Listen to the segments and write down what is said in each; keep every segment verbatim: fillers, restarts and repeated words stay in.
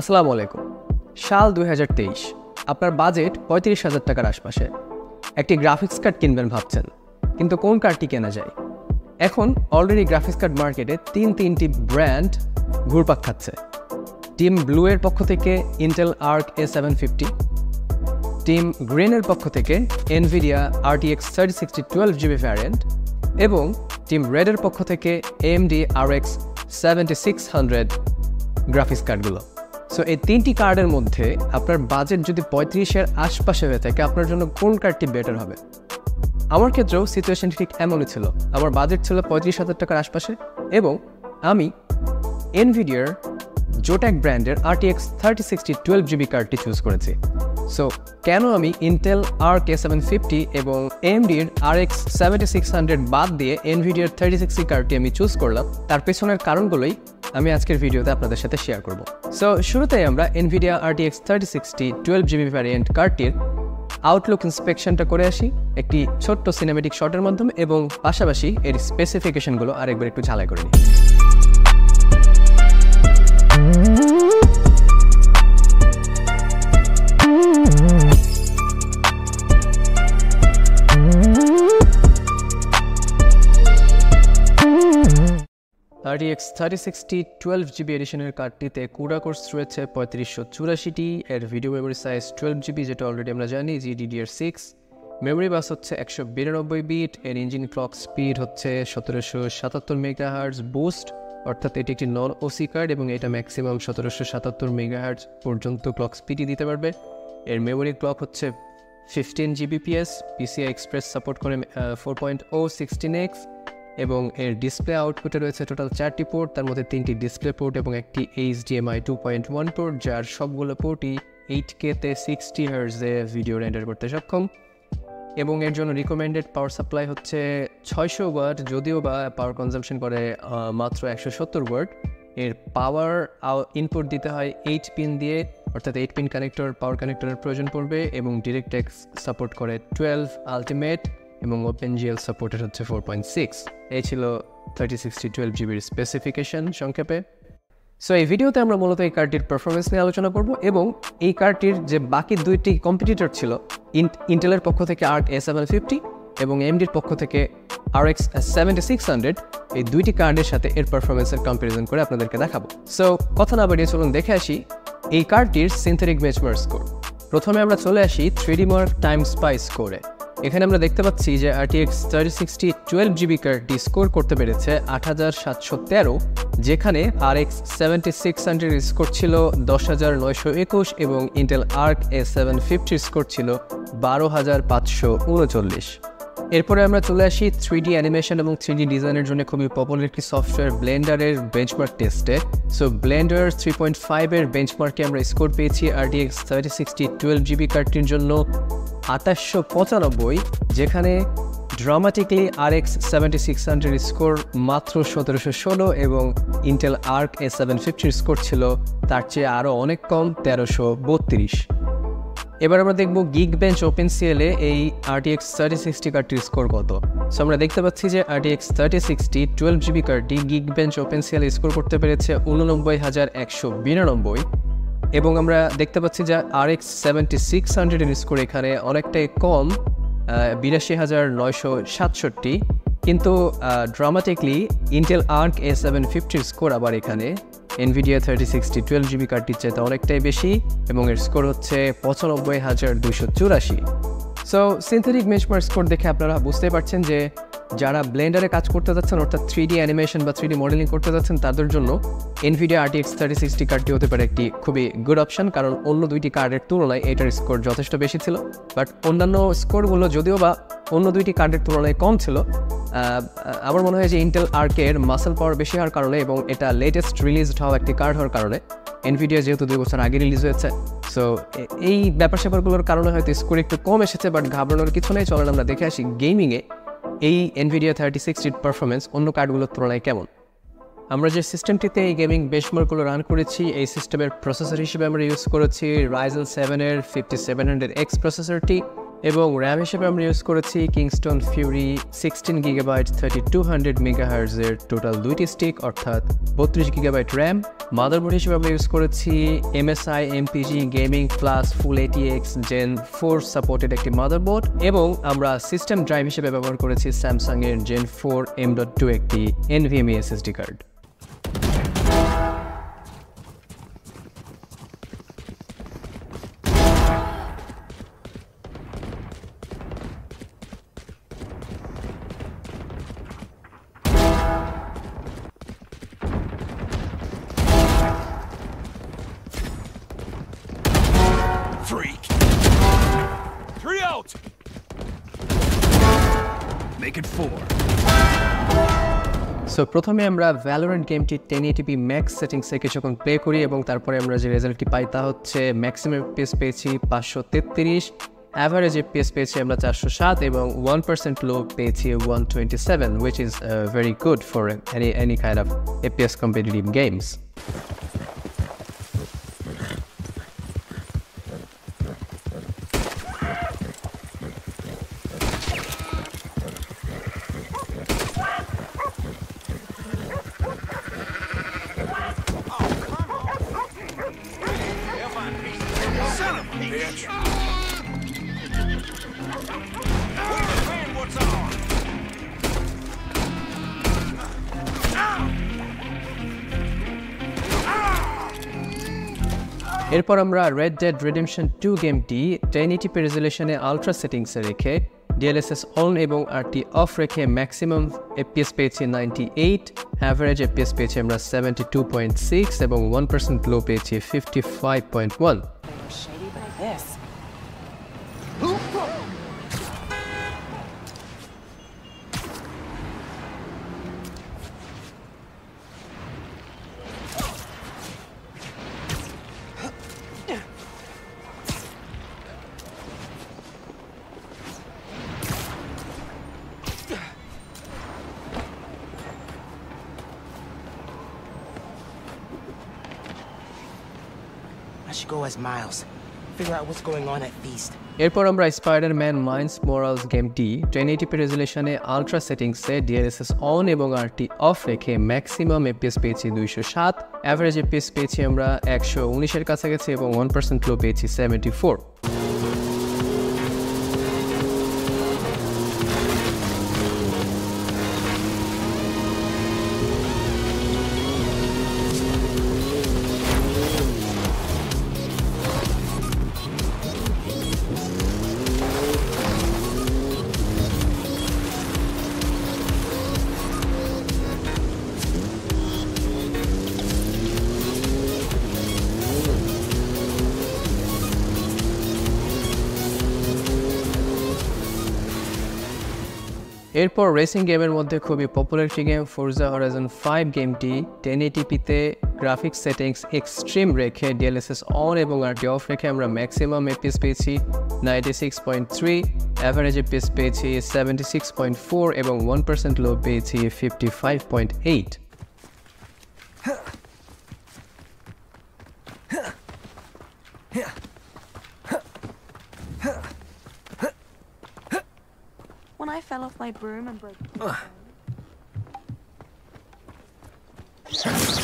আসসালামু আলাইকুম। সাল দুই হাজার তেইশ, আপনার বাজেট পঁয়ত্রিশ হাজার টাকার আশপাশে। একটি গ্রাফিক্স কার্ড কিনবেন ভাবছেন, কিন্তু কোন কার্ডটি কেনা যায়? এখন অলরেডি গ্রাফিক্স কার্ড মার্কেটে তিন তিনটি ব্র্যান্ড ঘুরপাক খাচ্ছে। টিম ব্লু এর পক্ষ থেকে Intel Arc A seven fifty, team গ্রিনের পক্ষ থেকে Nvidia RTX thirty sixty twelve GB variant এবং টিম রেডের পক্ষ থেকে AMD RX seventy six hundred graphics কার্ডগুলো। সো এই তিনটি কার্ডের মধ্যে আপনার বাজেট যদি পঁয়ত্রিশের আশপাশে হয়ে থাকে, আপনার জন্য কোন কার্ডটি বেটার হবে? আমার ক্ষেত্রেও সিচুয়েশন ঠিক এমনই ছিল। আমার বাজেট ছিল পঁয়ত্রিশ হাজার টাকার আশপাশে এবং আমি এনভিডিয়ার জোটেক ব্র্যান্ডের RTX thirty sixty twelve GB কার্ডটি চুজ করেছি। সো কেন আমি Intel Arc A seven fifty এবং এএমডির আরএক্স সেভেন্টি সিক্স হান্ড্রেড বাদ দিয়ে এনভিডিয়ার থার্টি সিক্সটি কার্ডটি আমি চুজ করলাম, তার পেছনের কারণগুলোই আমি আজকের ভিডিওতে আপনাদের সাথে শেয়ার করব। সো শুরুতেই আমরা Nvidia RTX thirty sixty twelve GB variant কার্ডটির আউটলুক ইন্সপেকশনটা করে আসি একটি ছোট্ট সিনেমেটিক শটের মাধ্যমে এবং পাশাপাশি এর স্পেসিফিকেশনগুলো আরেকবার একটু ঝালাই করে নিই। RTX thirty sixty twelve GB এডিশনের কার্ডটিতে কুডা কোর্স রয়েছে পঁয়ত্রিশশো চুরাশিটি। এর video memory size twelve GB, যেটা অলরেডি আমরা জানি জিডিডিআর সিক্স। মেমোরি বাস হচ্ছে একশো বিরানব্বই বিট। এর ইঞ্জিন ক্লক স্পিড হচ্ছে সতেরোশো সাতাত্তর মেগাহার্টজ বুস্ট, অর্থাৎ এটি একটি নন ওসি কার্ড এবং এটা ম্যাক্সিমাম সতেরোশো সাতাত্তর মেগাহার্টজ পর্যন্ত ক্লক স্পিডই দিতে পারবে। এর মেমোরি ক্লক হচ্ছে fifteen Gbps, PCI express support করে four point oh sixteen x এবং এর ডিসপ্লে আউটপুটে রয়েছে টোটাল চারটি পোর্ট, তার মধ্যে তিনটি ডিসপ্লে পোর্ট এবং একটি HDMI two point one port, যার সবগুলো পোর্টই এইট কেতে সিক্সটি হার্জে ভিডিও রেন্ডার করতে সক্ষম। এবং এর জন্য রিকমেন্ডেড পাওয়ার সাপ্লাই হচ্ছে ছয়শো ওয়াট, যদিও বা পাওয়ার কনজাম্পশন করে মাত্র একশো সত্তর ওয়াট। এর পাওয়ার ইনপুট দিতে হয় এইট পিন দিয়ে, অর্থাৎ এইট পিন কানেক্টর পাওয়ার কানেক্টরের প্রয়োজন পড়বে এবং ডিরেক্টএক্স সাপোর্ট করে টুয়েলভ আলটিমেট এবং ওপেনজিএল সাপোর্টেড হচ্ছে ফোর পয়েন্ট সিক্স। এই ছিল থার্টি সিক্সটি টুয়েলভ জিবির স্পেসিফিকেশন সংক্ষেপে। সো এই ভিডিওতে আমরা মূলত এই কার্ডটির পারফরমেন্স নিয়ে আলোচনা করব এবং এই কার্ডটির যে বাকি দুইটি কম্পিটিটর ছিল, ইন্টেলের পক্ষ থেকে আর্ক এ সেভেন ফিফটি এবং এমডির পক্ষ থেকে আরএক্স সেভেন্টি সিক্স হান্ড্রেড, এই দুইটি কার্ডের সাথে এর পারফরমেন্সের কম্পারিজন করে আপনাদেরকে দেখাবো। সো কথা না বাড়িয়ে চলুন দেখে আসি এই কার্ডটির সিনথেটিক বেঞ্চমার্ক স্কোর। প্রথমে আমরা চলে আসি থ্রিডিমার্ক টাইম স্পাই স্কোরে। এখানে আমরা দেখতে পাচ্ছি যে RTX thirty sixty twelve GB কার্ডটি স্কোর করতে পেরেছে আট হাজার সাতশো তেরো, যেখানে RX seventy six hundred score ছিল দশ হাজার নয়শো একুশ এবং Intel Arc A seven fifty score ছিল বারো হাজার পাঁচশো উনচল্লিশ। এরপরে আমরা চলে আসি থ্রিডি অ্যানিমেশন এবং থ্রিডি ডিজাইনের জন্য খুবই পপুলার একটি সফটওয়্যার ব্লেন্ডারের বেঞ্চমার্ক টেস্টে। সো ব্লেন্ডার থ্রি পয়েন্ট ফাইভের বেঞ্চমার্কে আমরা স্কোর পেয়েছি RTX thirty sixty twelve GB কার্ডটির জন্য আটাশশো পঁচানব্বই, যেখানে dramatically RX seventy six hundred score মাত্র সতেরোশো ষোলো এবং ইন্টেল আর্ক এ সেভেন ফিফটির স্কোর ছিল তার চেয়ে আরও অনেক কম, তেরোশো বত্রিশ। এবার আমরা দেখব গিকবেঞ্চ ওপেনসিএল এ এই আরটিএক্স থার্টি সিক্সটি কার্ডটির স্কোর কত। সো আমরা দেখতে পাচ্ছি যে RTX thirty sixty twelve GB কার্ডটি গিকবেঞ্চ ওপেনসিএল স্কোর করতে পেরেছে উননব্বই হাজার একশো বিরানব্বই এবং আমরা দেখতে পাচ্ছি যে আরএক্স সেভেন্টি সিক্স হান্ড্রেডের স্কোর এখানে অনেকটাই কম, বিরাশি হাজার নয়শো সাতষট্টি, কিন্তু dramatically Intel Arc A seven ফিফটির স্কোর আবার এখানে Nvidia thirty sixty twelve GB কার্ডটির চাইতে অনেকটাই বেশি এবং এর স্কোর হচ্ছে পঁচানব্বই হাজার দুশো চুরাশি। সো সিনথেটিক বেঞ্চমার্ক স্কোর দেখে আপনারা বুঝতে পারছেন যে যারা ব্লেন্ডারে কাজ করতে যাচ্ছেন, অর্থাৎ থ্রিডি অ্যানিমেশন বা থ্রিডি মডেলিং করতে যাচ্ছেন, তাদের জন্য এনভিডিয়া আরটিএক্স থার্টি সিক্সটি কার্ডটি হতে পারে একটি খুবই গুড অপশান, কারণ অন্য দুইটি কার্ডের তুলনায় এটার স্কোর যথেষ্ট বেশি ছিল। বাট অন্যান্য স্কোরগুলো যদিও বা অন্য দুইটি কার্ডের তুলনায় কম ছিল, আমার মনে হয় যে ইন্টেল আর্কের মাসেল পাওয়ার বেশি হওয়ার কারণে এবং এটা লেটেস্ট রিলিজড হওয়া একটি কার্ড হওয়ার কারণে, এনভিডিয়া যেহেতু দুই বছর আগে রিলিজ হয়েছে, সো এই ব্যাপার স্যাপারগুলোর কারণে হয়তো স্কোর একটু কম এসেছে। বাট ঘাবড়ানোর কিছু নেই, চলেন আমরা দেখে আসি গেমিংয়ে এই এনভিডিয়া থার্টি সিক্সটির পারফরমেন্স অন্য কার্ডগুলোর তুলনায় কেমন। আমরা যে সিস্টেমটিতে এই গেমিং বেঞ্চমার্কগুলো রান করেছি, এই সিস্টেমের প্রসেসর হিসেবে আমরা ইউজ করেছি রাইজেন সেভেনের fifty seven hundred x processor এবং র্যাম হিসেবে আমরা ইউজ করেছি Kingston Fury sixteen gigabyte thirty two hundred মেগাহার্জের টোটাল দুইটি স্টিক অর্থাৎ বত্রিশ গিগাবাইট র্যাম। মাদারবোর্ড হিসেবে আমরা ইউজ করেছি MSI MPG gaming plus full ATX gen four supported একটি মাদারবোর্ড, এবং আমরা সিস্টেম ড্রাইভ হিসেবে ব্যবহার করেছি স্যামসাংয়ের gen four M dot two একটি NVMe SSD card. Freak. Three out. Make it four. So প্রথমে আমরা ভ্যালোরেন্ট গেমটি টেন এইটি পি ম্যাক্স সেটিংসে কিছুক্ষণ প্লে করি এবং তারপরে আমরা যে রেজাল্টটি পাই তা হচ্ছে ম্যাক্সিমাম এফপিএস পেয়েছি পাঁচশো তেত্রিশ, অ্যাভারেজ এফপিএস পেয়েছি আমরা চারশো সাত এবং ওয়ান পার্সেন্ট লো পেয়েছি one twenty seven, which is uh, very good for any any kind of FPS competitive games. এরপর আমরা রেড ডেড রিডেম্পশন টু গেমটি টেন এইটি পি রেজুলেশনে আলট্রা সেটিংসে রেখে ডিএলএসএস অন এবং আরটি অফ রেখে maximum FPS পেয়েছি নাইনটি এইট, অ্যাভারেজ এফপিএস পেয়েছি আমরা সেভেন্টি টু পয়েন্ট সিক্স এবং ওয়ান পার্সেন্ট লো পেয়েছি ফিফটি ফাইভ পয়েন্ট ওয়ান। এরপর আমরা স্পাইডারম্যান মাইলস মোরালেস গেমটি টেন এইটি পি রেজুলেশনে আলট্রা সেটিংসে ডিএলএসএস অন এবং আরটি অফ রেখে ম্যাক্সিমাম এফপিএস পেয়েছি দুইশো সাত, অ্যাভারেজ এফপিএস পেয়েছি আমরা একশো উনিশ এর কাছাকাছি এবং ওয়ান পার্সেন্ট লো পেয়েছি সেভেন্টি ফোর। এরপর রেসিং গেমের মধ্যে খুবই পপুলার একটি গেম ফোর্জা হরাইজন ফাইভ গেমটি টেন এইটি পি তে গ্রাফিক্স সেটিংস এক্সট্রিম রেখে ডিএলএসএস অন এবং আরটি অফ রেখে আমরা ম্যাক্সিমাম এফপিএস পেয়েছি ninety six point three, average FPS পেয়েছি সেভেন্টি সিক্স পয়েন্ট ফোর এবং ওয়ান পার্সেন্ট লো পেয়েছি fifty five point eight. I fell off my broom and broke it. Uh.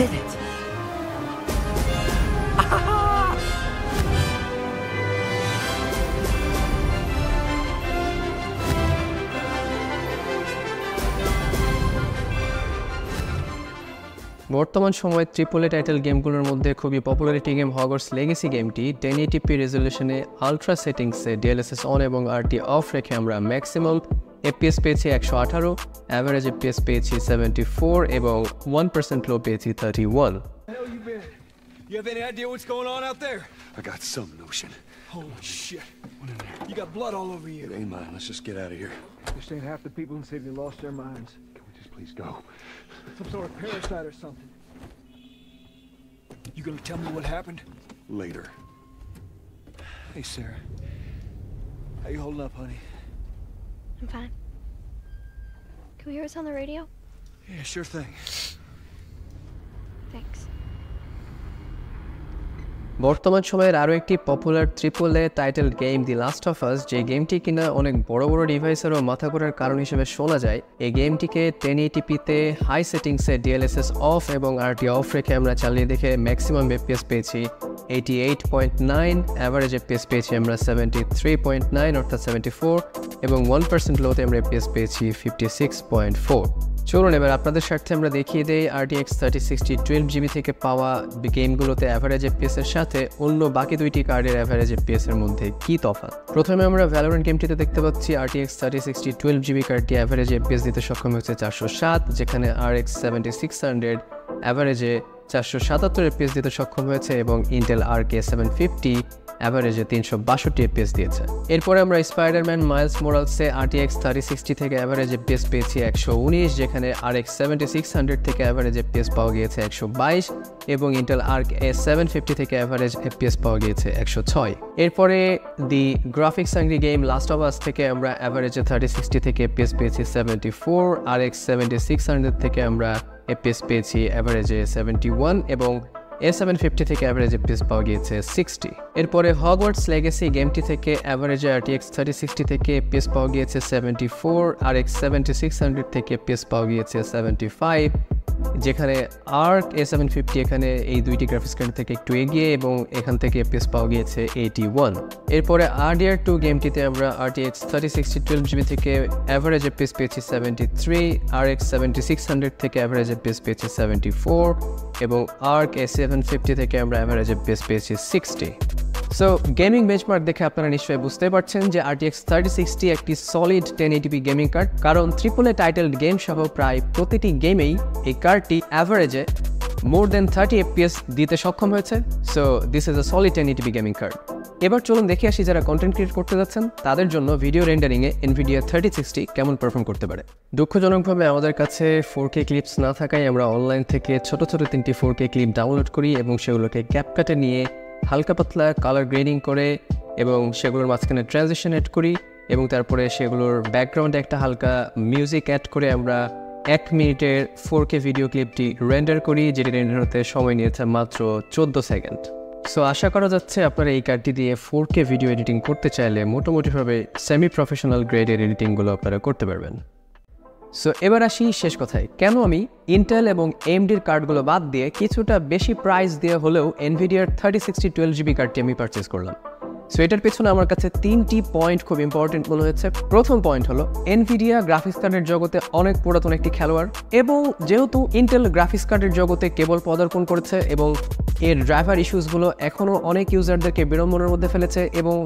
Did it. বর্তমান সময়ে triple A title গেমগুলোর মধ্যে খুবই popular একটি game Hogwarts legacy গেমটি ten eighty p রেজুলেশনে ultra সেটিংসে ডিএলএসএস অন এবং আরটি অফ রেখে আমরা ম্যাক্সিমাম এফপিএস পেয়েছি একশো আঠারো, অ্যাভারেজ এফপিএস পেয়েছি সেভেন্টি ফোর এবং ওয়ান পার্সেন্ট লো পেয়েছি thirty one. You have any idea what's going on out there? I got some notion. Holy shit. What in there? You got blood all over you. It ain't mine. Let's just get out of here. This ain't half the people in the city lost their minds. Please, please go. Some sort of parasite or something. You gonna tell me what happened? Later. Hey, Sarah. How you holding up, honey? I'm fine. Can we hear us on the radio? Yeah, sure thing. Thanks. বর্তমান সময়ের আরও একটি popular triple A title game the last of us, যে গেমটি কিনা অনেক বড় বড় ডিভাইসেরও মাথা ঘোরার কারণ হিসেবে শোনা যায়। এই গেমটিকে টেন এইটি পিতে হাই সেটিংসে ডিএলএসএস অফ এবং আরটি অফ রেখে আমরা চালিয়ে দেখে ম্যাক্সিমাম এফপিএস পেয়েছি eighty eight point nine, average FPS পেয়েছি আমরা সেভেন্টি থ্রি পয়েন্ট নাইন অর্থাৎ সেভেন্টি ফোর, এবং ওয়ান পার্সেন্ট লোতে আমরা এফপিএস পেয়েছি ফিফটি সিক্স পয়েন্ট ফোর। চলুন এবার আপনাদের স্বার্থে আমরা দেখিয়ে দেই RTX thirty sixty twelve GB থেকে পাওয়া গেমগুলোতে অ্যাভারেজ এফপিএস এর সাথে অন্য বাকি দুইটি কার্ডের অ্যাভারেজ এফপিএস এর মধ্যে কী তফাৎ। প্রথমে আমরা ভ্যালোরেন্ট গেমটিতে দেখতে পাচ্ছি RTX thirty sixty twelve GB কার্ডটি অ্যাভারেজ এফপিএস দিতে সক্ষম হয়েছে চারশো সাত, যেখানে RX seventy six hundred অ্যাভারেজে চারশো সাতাত্তর এফপিএস দিতে সক্ষম হয়েছে এবং Intel Arc A seven fifty অ্যাভারেজে তিনশো বাষট্টি এফপিএস দিয়েছে। এরপরে আমরা স্পাইডারম্যান মাইলস মোরালসে আরটিএক্স থার্টি সিক্সটি থেকে অ্যাভারেজ এফপিএস পেয়েছি একশো উনিশ, যেখানে আরএক্স সেভেন্টি সিক্স হান্ড্রেড থেকে অ্যাভারেজ এফপিএস পাওয়া গিয়েছে একশো বাইশ, এবং Intel Arc A seven fifty থেকে অ্যাভারেজ এফপিএস পাওয়া গিয়েছে একশো ছয়। এরপরে the graphics hungry game last of us থেকে আমরা অ্যাভারেজে থার্টি সিক্সটি থেকে এফপিএস পেয়েছি seventy four, RX seventy six hundred থেকে আমরা এফপিএস পেয়েছি অ্যাভারেজে সেভেন্টি ওয়ান, এবং এ সেভেন ফিফটি থেকে অ্যাভারেজ এফপিএস পাওয়া গিয়েছে সিক্সটি। এরপরে হগওয়ার্টস লেগেসি গেমটি থেকে অ্যাভারেজে আরটিএক্স থার্টি সিক্সটি থেকে এফপিএস পাওয়া গিয়েছে seventy four, RX seventy six hundred থেকে এফপিএস পাওয়া গিয়েছে সেভেন্টি ফাইভ, যেখানে আর্ক এ সেভেন ফিফটি এখানে এই দুইটি গ্রাফিক্স কার্ড থেকে একটু এগিয়ে এবং এখান থেকে এফপিএস পাওয়া গিয়েছে এইটি ওয়ান। এরপরে আরডিআর টু গেমটিতে আমরা RTX thirty sixty twelve GB থেকে অ্যাভারেজ এফপিএস পেয়েছি seventy three, RX seventy six hundred থেকে অ্যাভারেজ এফপিএস পেয়েছি সেভেন্টি ফোর, এবং আর্ক এ সেভেন ফিফটি থেকে আমরা অ্যাভারেজ এফপিএস পেয়েছি সিক্সটি। সো গেমিং বেঞ্চমার্ক দেখে আপনারা নিশ্চয়ই বুঝতে পারছেন যে আরটিএক্স থার্টি সিক্সটি একটি solid ten eighty P gaming card, কারণ ট্রিপল এ টাইটেল গেম সহ প্রায় প্রতিটি গেমেই এই কার্ডটি অ্যাভারেজে মোর দেন থার্টি এফপিএস দিতে সক্ষম হয়েছে। So this is a solid ten eighty P gaming card. এবার চলুন দেখে আসি যারা কন্টেন্ট ক্রিয়েট করতে যাচ্ছেন তাদের জন্য ভিডিও রেন্ডারিংয়ে এনভিডিয়া থার্টি সিক্সটি কেমন পারফর্ম করতে পারে। দুঃখজনকভাবে আমাদের কাছে ফোর কে ক্লিপস না থাকায় আমরা অনলাইন থেকে ছোট ছোট তিনটি ফোর কে ক্লিপ ডাউনলোড করি এবং সেগুলোকে ক্যাপকাটে নিয়ে হালকা পাতলা কালার গ্রেডিং করে এবং সেগুলোর মাঝখানে ট্রানজিশন অ্যাড করি এবং তারপরে সেগুলোর ব্যাকগ্রাউন্ডে একটা হালকা মিউজিক অ্যাড করে আমরা এক মিনিটের ফোর কে ভিডিও ক্লিপটি রেন্ডার করি, যেটি রেন্ডার হতে সময় নিয়েছে মাত্র চোদ্দো সেকেন্ড। সো আশা করা যাচ্ছে আপনারা এই কার্ডটি দিয়ে ফোর কে ভিডিও এডিটিং করতে চাইলে মোটামুটিভাবে সেমি প্রফেশনাল গ্রেডের এডিটিংগুলো আপনারা করতে পারবেন। সো এবার আসি শেষ কথায়, কেন আমি ইন্টেল এবং এএমডির কার্ডগুলো বাদ দিয়ে কিছুটা বেশি প্রাইস দিয়ে হলেও এনভিডিয়ার থার্টি সিক্সটি টুয়েলভ জিবি কার্ডটি আমি পারচেস করলাম। সো এটার পেছনে আমার কাছে তিনটি পয়েন্ট খুব ইম্পর্টেন্ট মনে হয়েছে। প্রথম পয়েন্ট হলো এনভিডিয়া গ্রাফিক্স কার্ডের জগতে অনেক পুরাতন একটি খেলোয়াড়, এবং যেহেতু ইন্টেল গ্রাফিক্স কার্ডের জগতে কেবল পদার্পণ করেছে এবং এর ড্রাইভার ইস্যুসগুলো এখনও অনেক ইউজারদেরকে বিড়ম্বনার মধ্যে ফেলেছে, এবং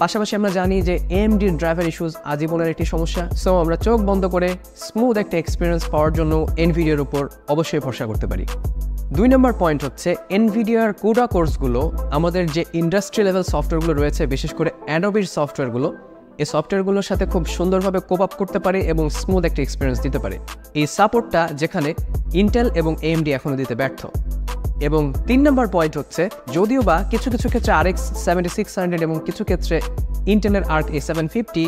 পাশাপাশি আমরা জানি যে এএমডির ড্রাইভার ইস্যুস আজীবনের একটি সমস্যা। সো আমরা চোখ বন্ধ করে স্মুথ একটা এক্সপিরিয়েন্স পাওয়ার জন্য এনভিডিয়ার উপর অবশ্যই ভরসা করতে পারি। দুই নম্বর পয়েন্ট হচ্ছে এনভিডিয়ার কুডা কোর্সগুলো আমাদের যে ইন্ডাস্ট্রি লেভেল সফটওয়্যারগুলো রয়েছে, বিশেষ করে অ্যাডোবির সফটওয়্যারগুলো, এই সফটওয়্যারগুলোর সাথে খুব সুন্দরভাবে কোপ আপ করতে পারে এবং স্মুথ একটা এক্সপিরিয়েন্স দিতে পারে, এই সাপোর্টটা যেখানে ইন্টেল এবং এএমডি এখনও দিতে ব্যর্থ। এবং তিন নম্বর পয়েন্ট হচ্ছে যদিও বা কিছু কিছু ক্ষেত্রে আরএক্স সেভেন্টি সিক্স হান্ড্রেড এবং কিছু ক্ষেত্রে ইন্টেলের Arc A seven fifty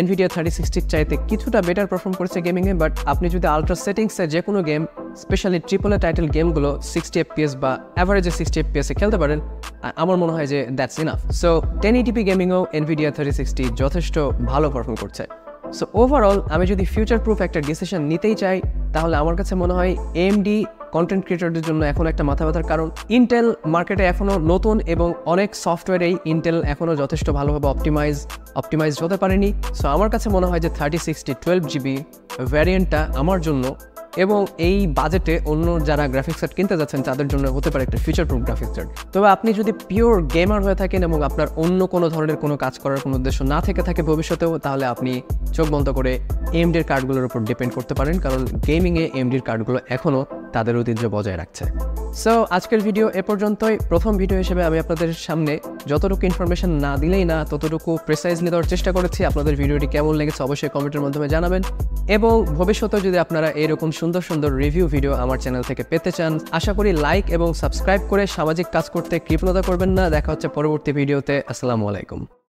NVIDIA thirty সিক্সটির চাইতে কিছুটা বেটার পারফর্ম করেছে গেমিংয়ে, বাট আপনি যদি আলট্রা সেটিংসে যে কোনো game, specially triple A title গেমগুলো সিক্সটি এফপিএস বা অ্যাভারেজে সিক্সটি এফপিএসে খেলতে পারেন, আমার মনে হয় যে that's enough. So ten eighty P গেমিংও এনভিডিয়া থার্টি সিক্সটি যথেষ্ট ভালো পারফর্ম করছে। সো ওভারঅল আমি যদি ফিউচার প্রুফ একটা ডিসিশন নিতেই চাই, তাহলে আমার কাছে মনে হয় এএমডি কন্টেন্ট ক্রিয়েটরদের জন্য এখন একটা মাথা ব্যথার কারণ। ইন্টেল মার্কেটে এখনও নতুন এবং অনেক সফটওয়্যারেই ইন্টেল এখনও যথেষ্ট ভালোভাবে অপটিমাইজ অপটিমাইজ হতে পারেনি। সো আমার কাছে মনে হয় যে থার্টি সিক্সটি টুয়েলভ জিবি ভ্যারিয়েন্টটা আমার জন্য এবং এই বাজেটে অন্য যারা গ্রাফিক্স কার্ড কিনতে যাচ্ছেন তাদের জন্য হতে পারে একটা ফিউচার প্রুফ গ্রাফিক্স কার্ড। তবে আপনি যদি পিওর গেমার হয়ে থাকেন এবং আপনার অন্য কোনো ধরনের কোনো কাজ করার কোনো উদ্দেশ্য না থেকে থাকে ভবিষ্যতেও, তাহলে আপনি চোখ বন্ধ করে এএমডির কার্ডগুলোর উপর ডিপেন্ড করতে পারেন, কারণ গেমিংয়ে এএমডির কার্ডগুলো এখনও তাদের ঐতিহ্য বজায় রাখছে। সো আজকের ভিডিও এ পর্যন্তই। প্রথম ভিডিও হিসেবে আমি আপনাদের সামনে যতটুকু ইনফরমেশন না দিলেই না ততটুকু প্রেসাইজলি দেওয়ার চেষ্টা করেছি। আপনাদের ভিডিওটি কেমন লেগেছে অবশ্যই কমেন্টের মাধ্যমে জানাবেন, এবং ভবিষ্যতে যদি আপনারা এরকম সুন্দর সুন্দর রিভিউ ভিডিও আমার চ্যানেল থেকে পেতে চান আশা করি লাইক এবং সাবস্ক্রাইব করে সামাজিক কাজ করতে কৃপণতা করবেন না। দেখা হচ্ছে পরবর্তী ভিডিওতে। আসসালামু আলাইকুম।